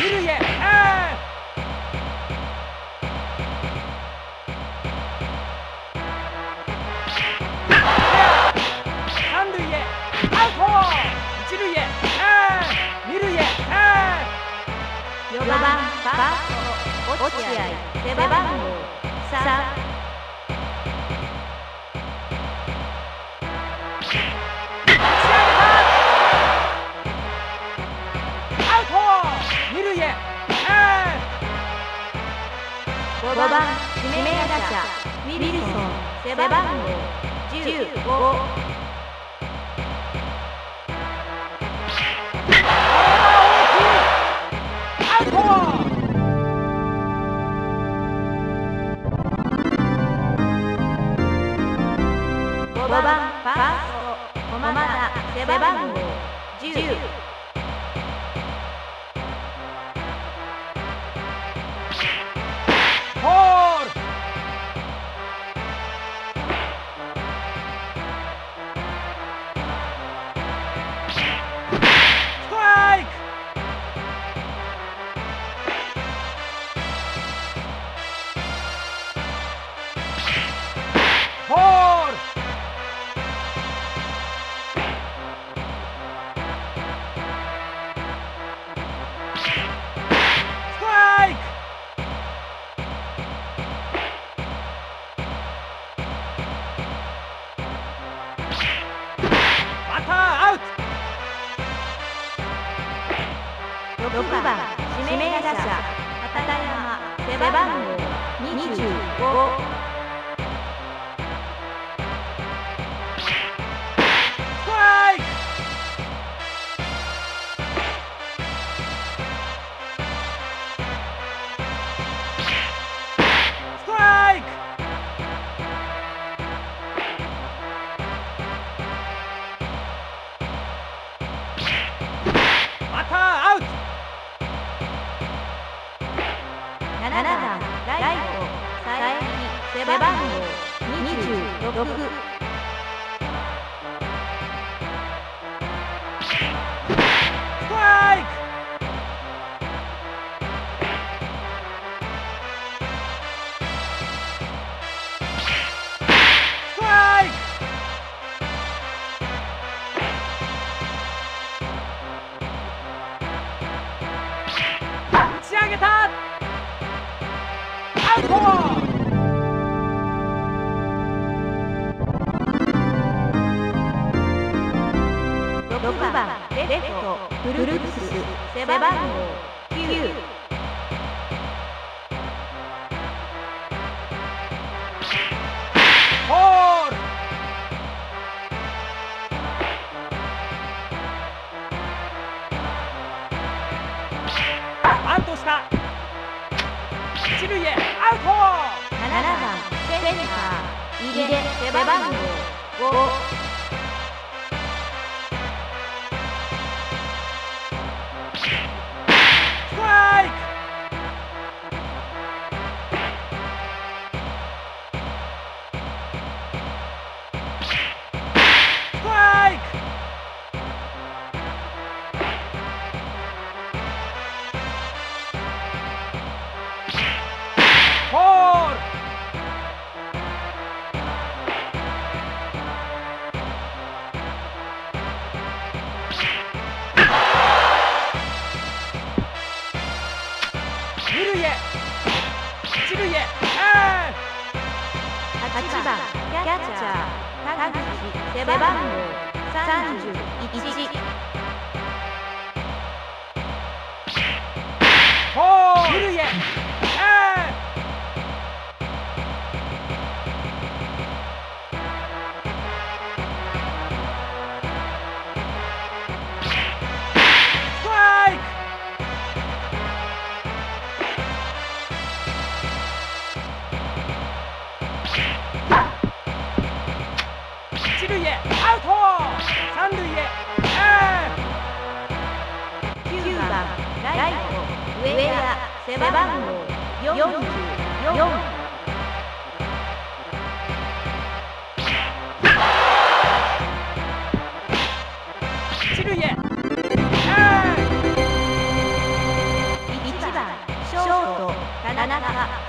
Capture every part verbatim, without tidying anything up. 二塁へ、あーよんばんファースト落合、背番号さん、アウト、二塁へ、ごばん指名打者ウィルソン、背番号じゅうご。ごばんファースト駒田、背番号じゅう。ホール。ストライク。ホール。ろくばん指名打者片山、背番号にじゅうご。ストライク。ストライク。またアウト。ななばんライト佐伯、背番号にじゅうろく。ストライク。ストライク。打ち上げた。ごばんレフトフルーツ、背番号きゅう。ホール。バントした。一塁へ、アウト。ななばんセンター入れ、背番号ご。ストライク。ストライク。はちばんキャッチャー田口、背番号さんじゅういち。ホール。二塁へ、ストライク。一塁へ、アウト。三塁へ、きゅうばんライト上田、背番号よんじゅうよん。一塁へ、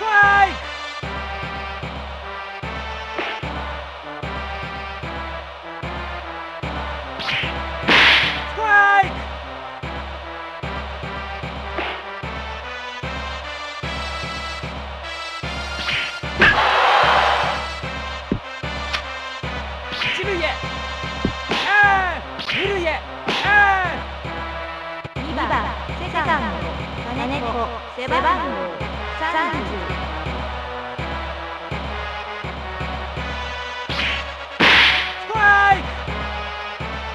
トライク。ストライク。一塁へ。 背番号さんじゅう。ストライク。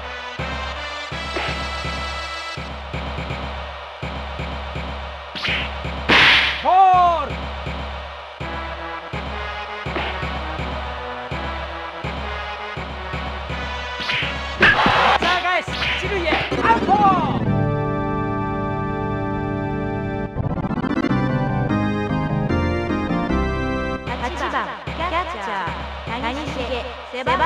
ボール。さあ返す。一塁へ。アウト。 背番号はち。ボール。ストライク。ストライク。 背番号いち。ストライク。ストライク。一塁へ。 背番号はち。ストライク。ストライク。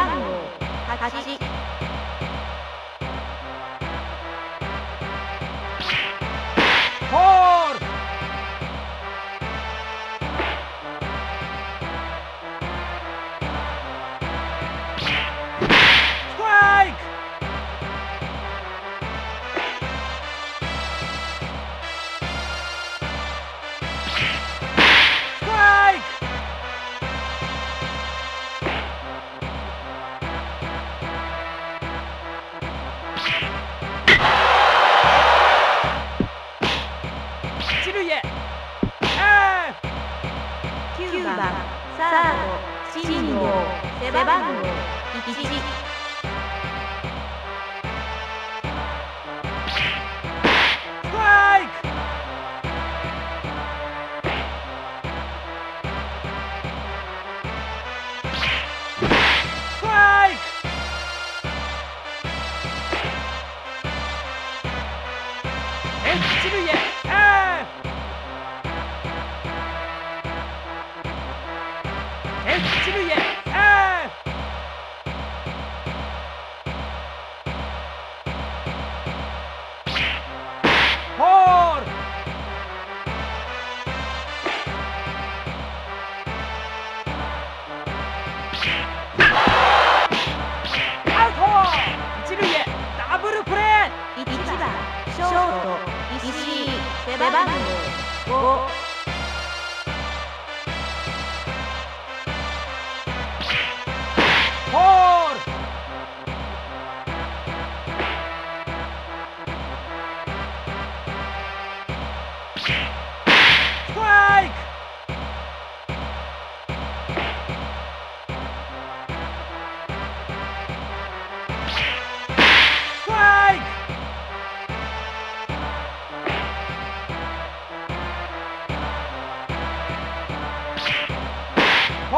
ボー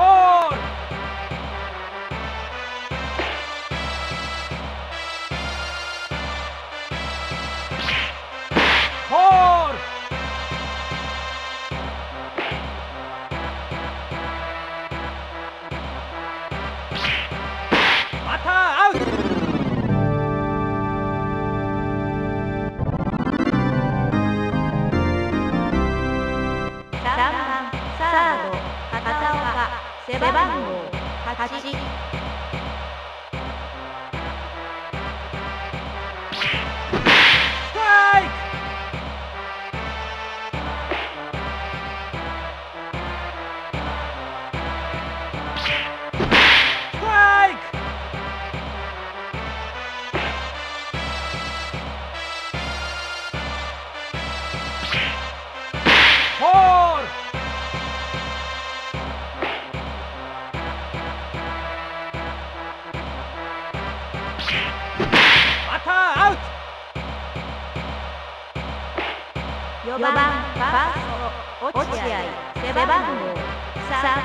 ル。 よんばんファースト落合背番号さん。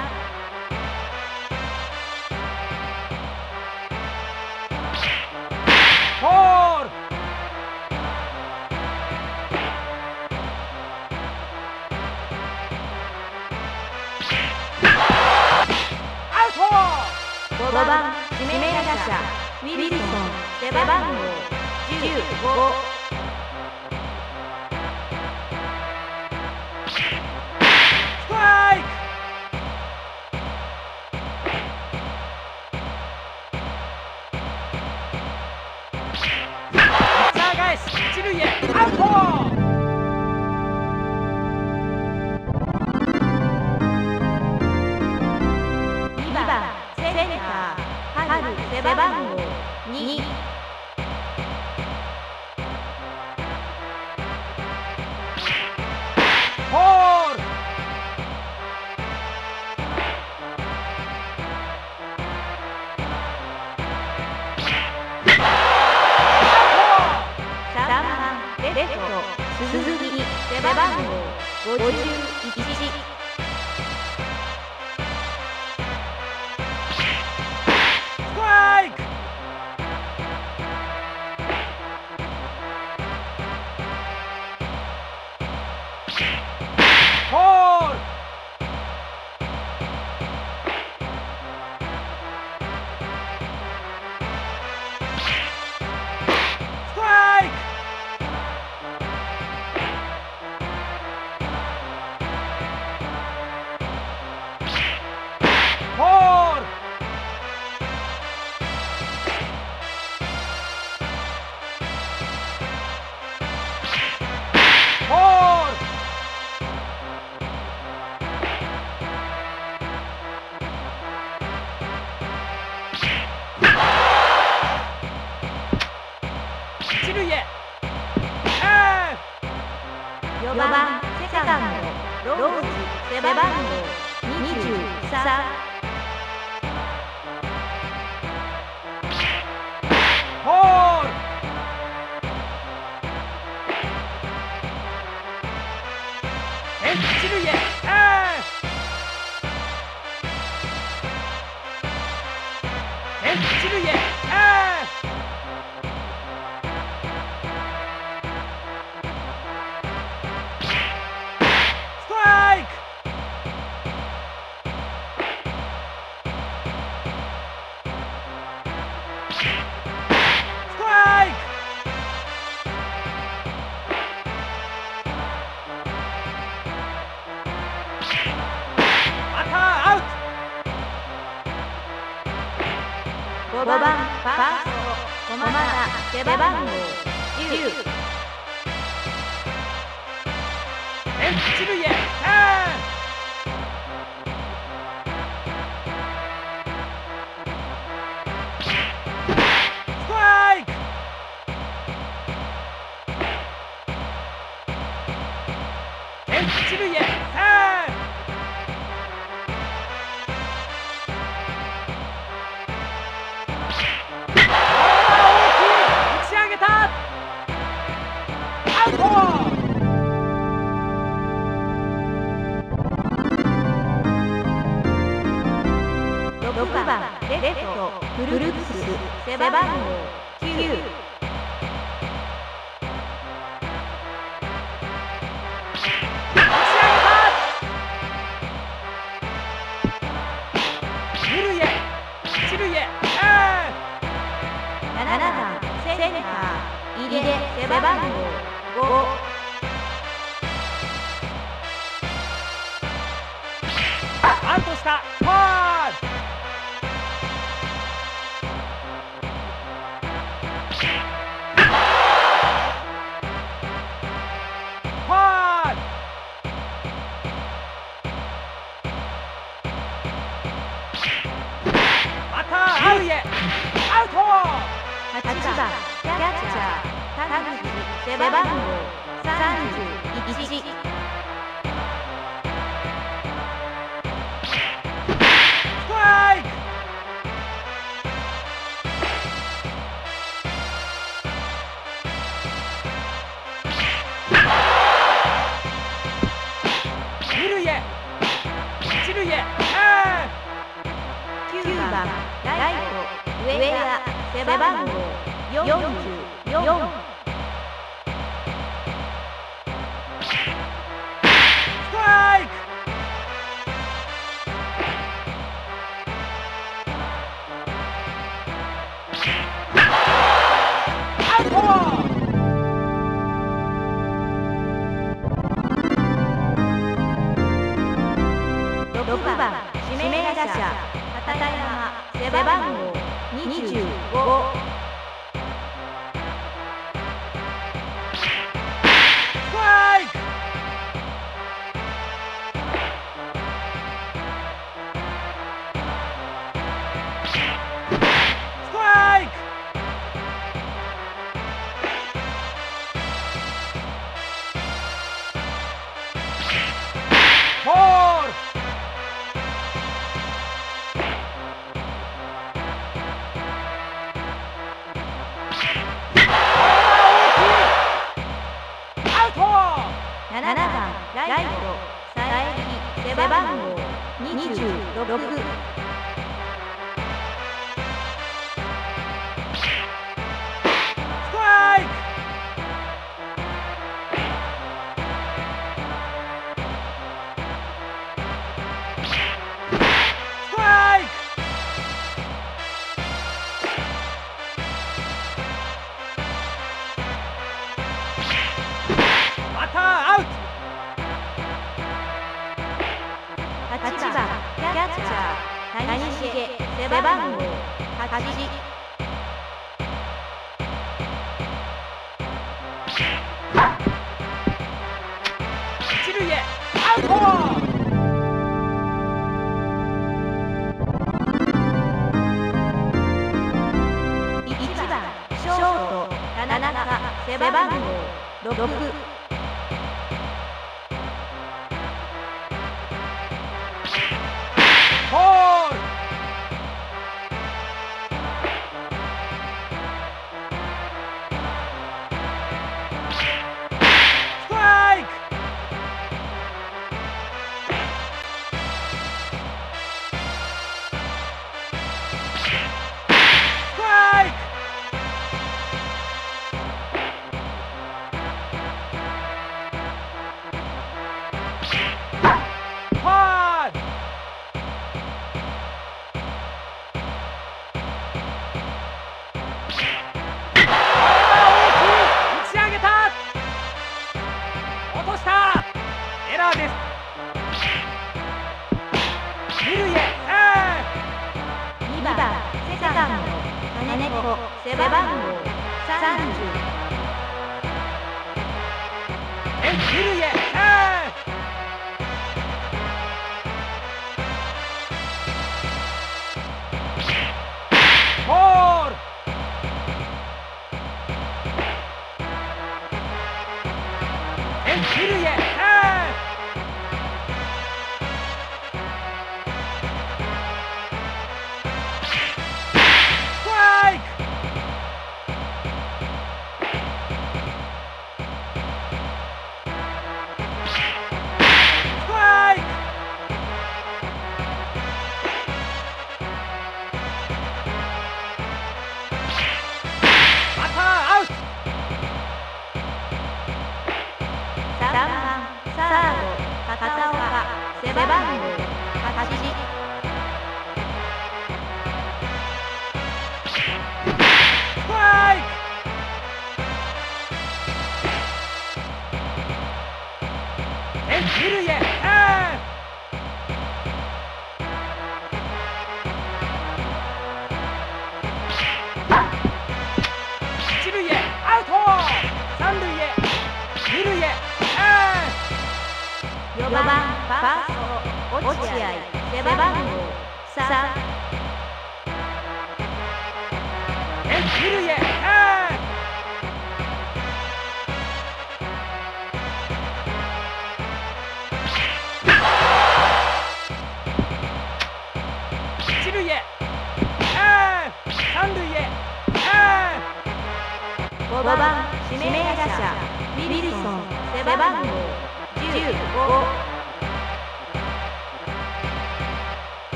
ごばん指名打者ウィルソン背番号 Come on! 番号にじゅうご。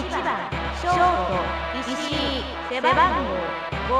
いちばんショート石井背番号ご。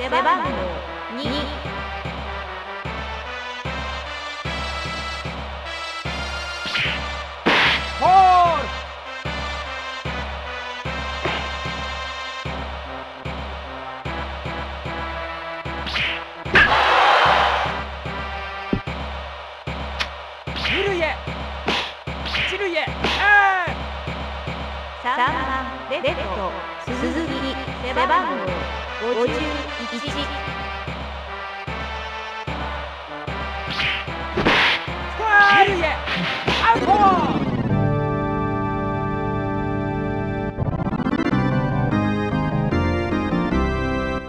背番号に。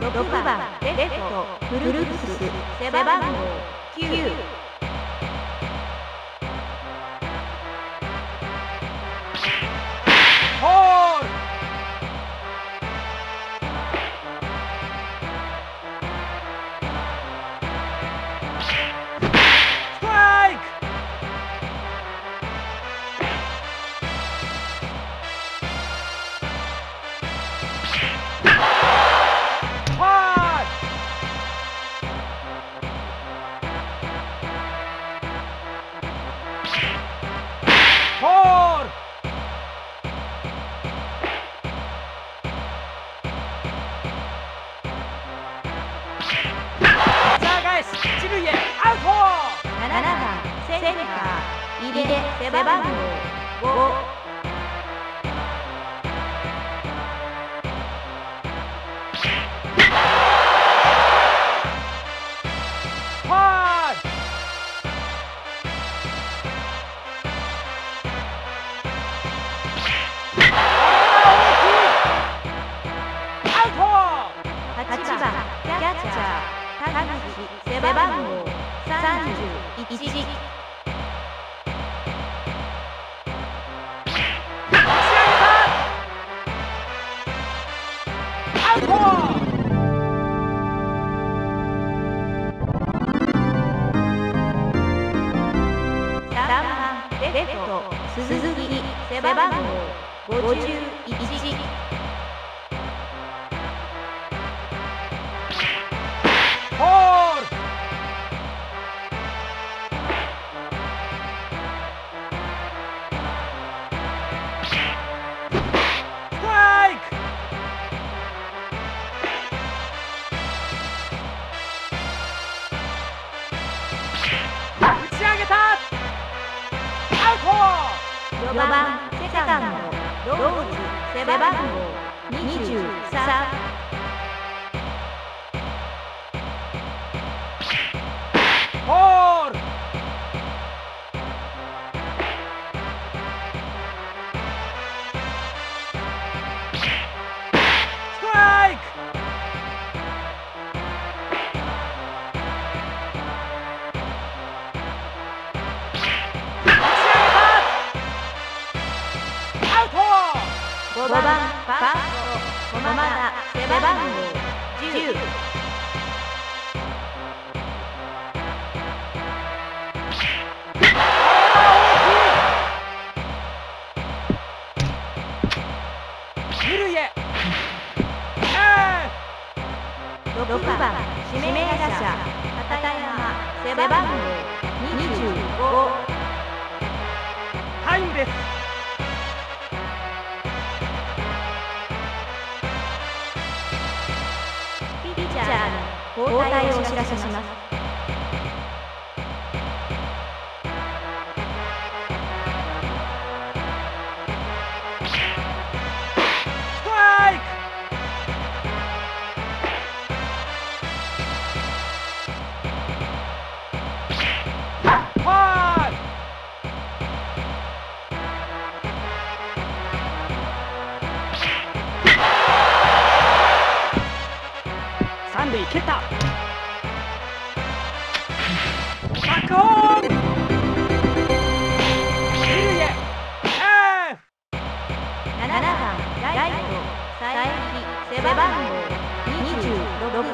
ろくばんレフトフルクス背番号きゅう。ホールストライク背番号ご。よんばんセカンドローズ背番号にじゅうさん。ろくばん指名打者片山背番号にじゅうご。タイムです。交代をお知らせします。 背番号にじゅうはち。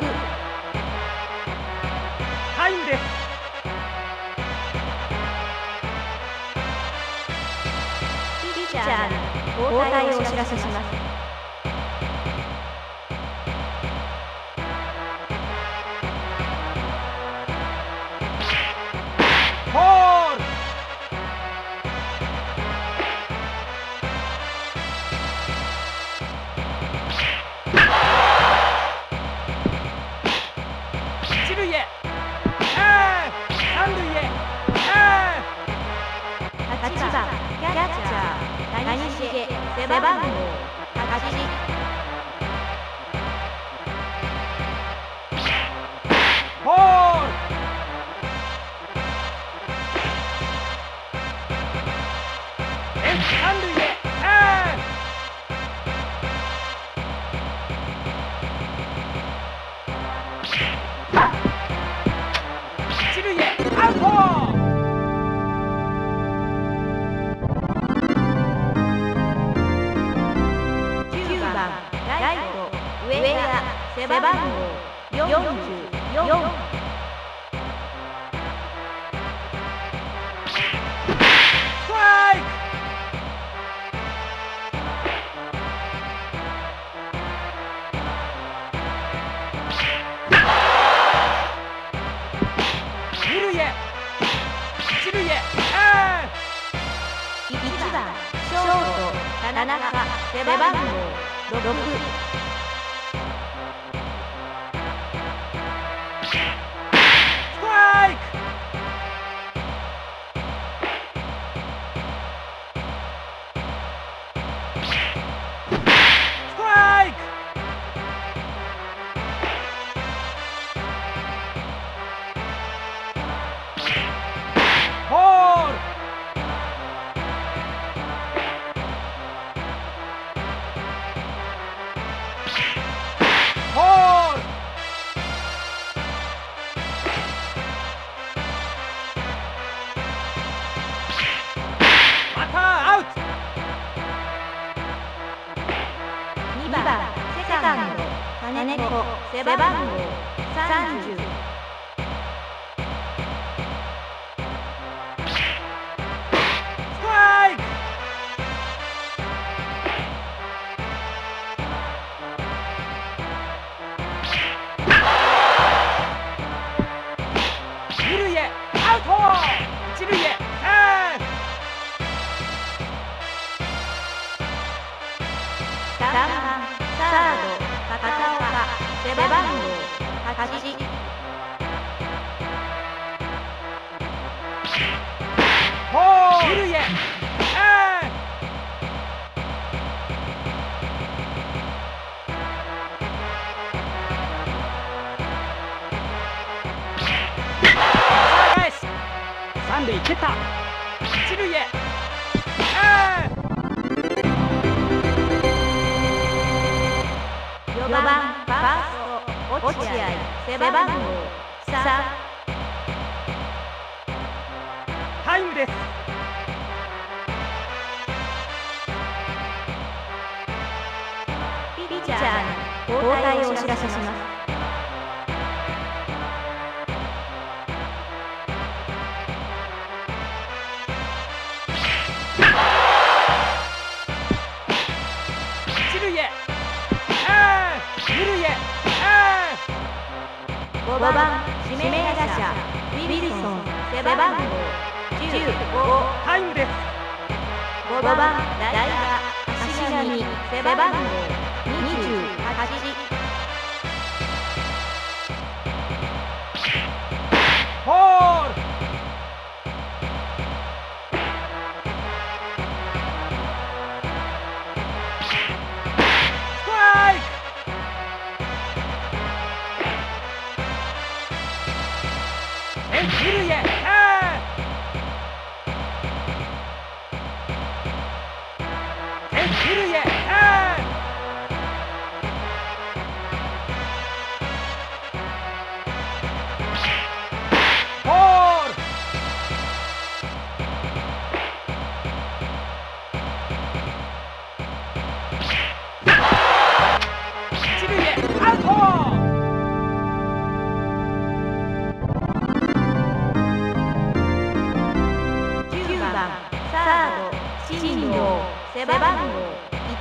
背番号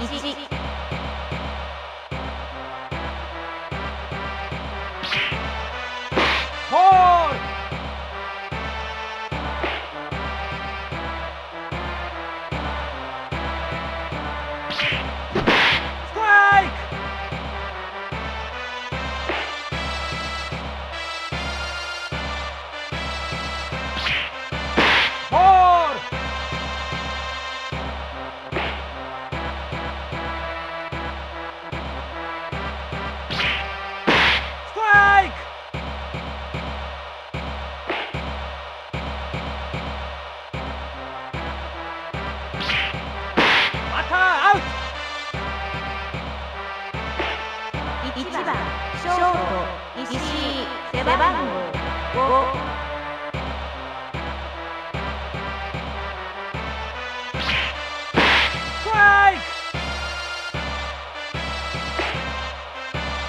いち。ホール。ストライク。ホール。 背番号に。ストライク。ストライク。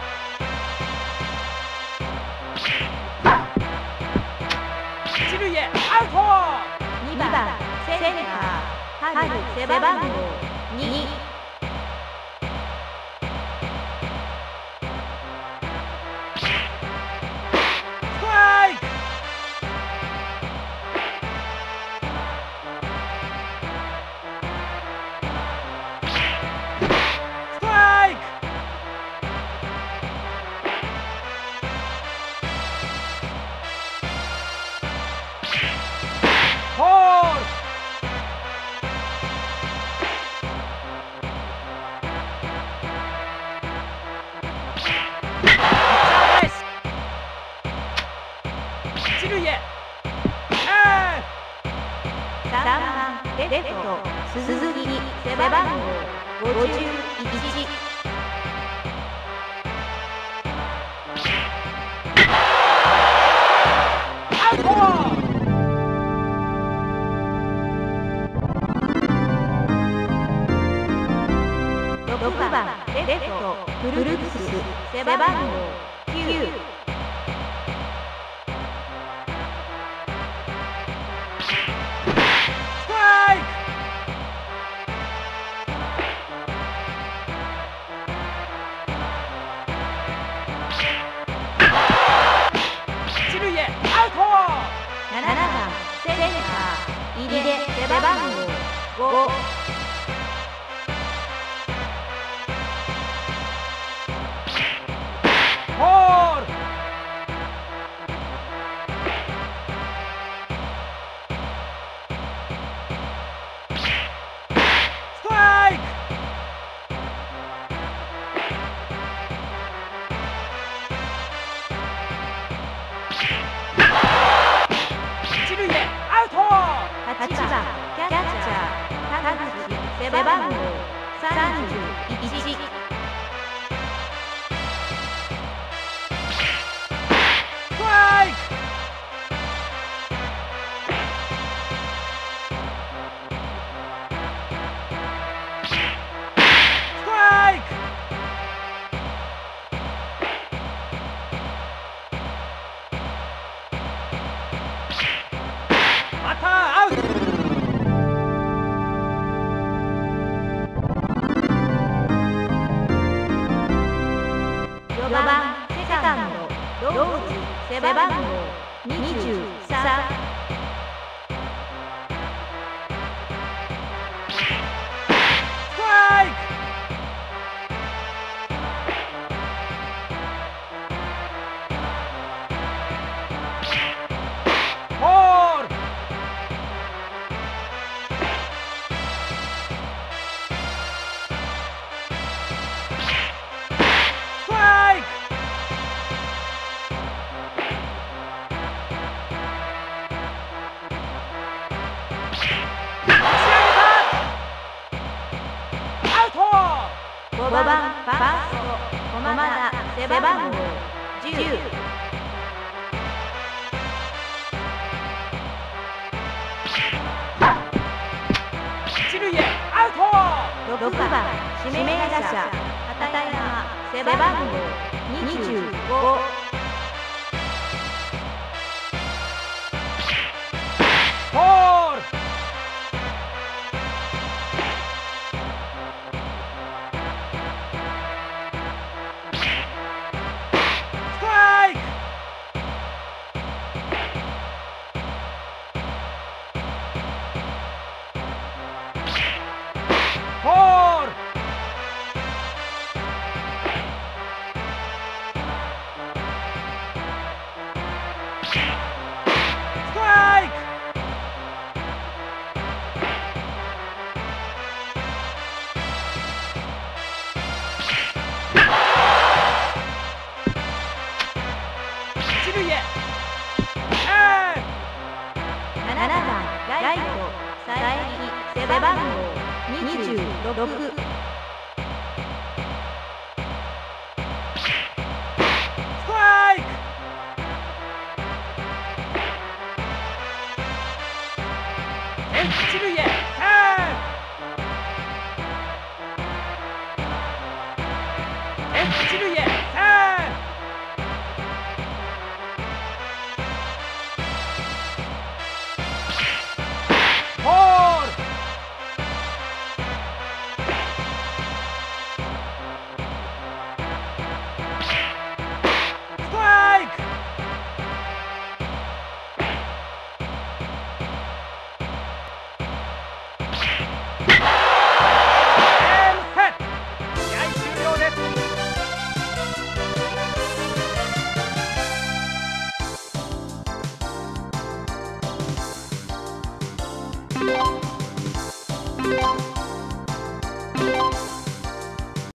ホール。 レフト鈴木背番号ごじゅういち。アウト。ろくばんレフトフルクス背番号きゅう。 背番号にじゅうご。ホール。ドロップ。一塁へ。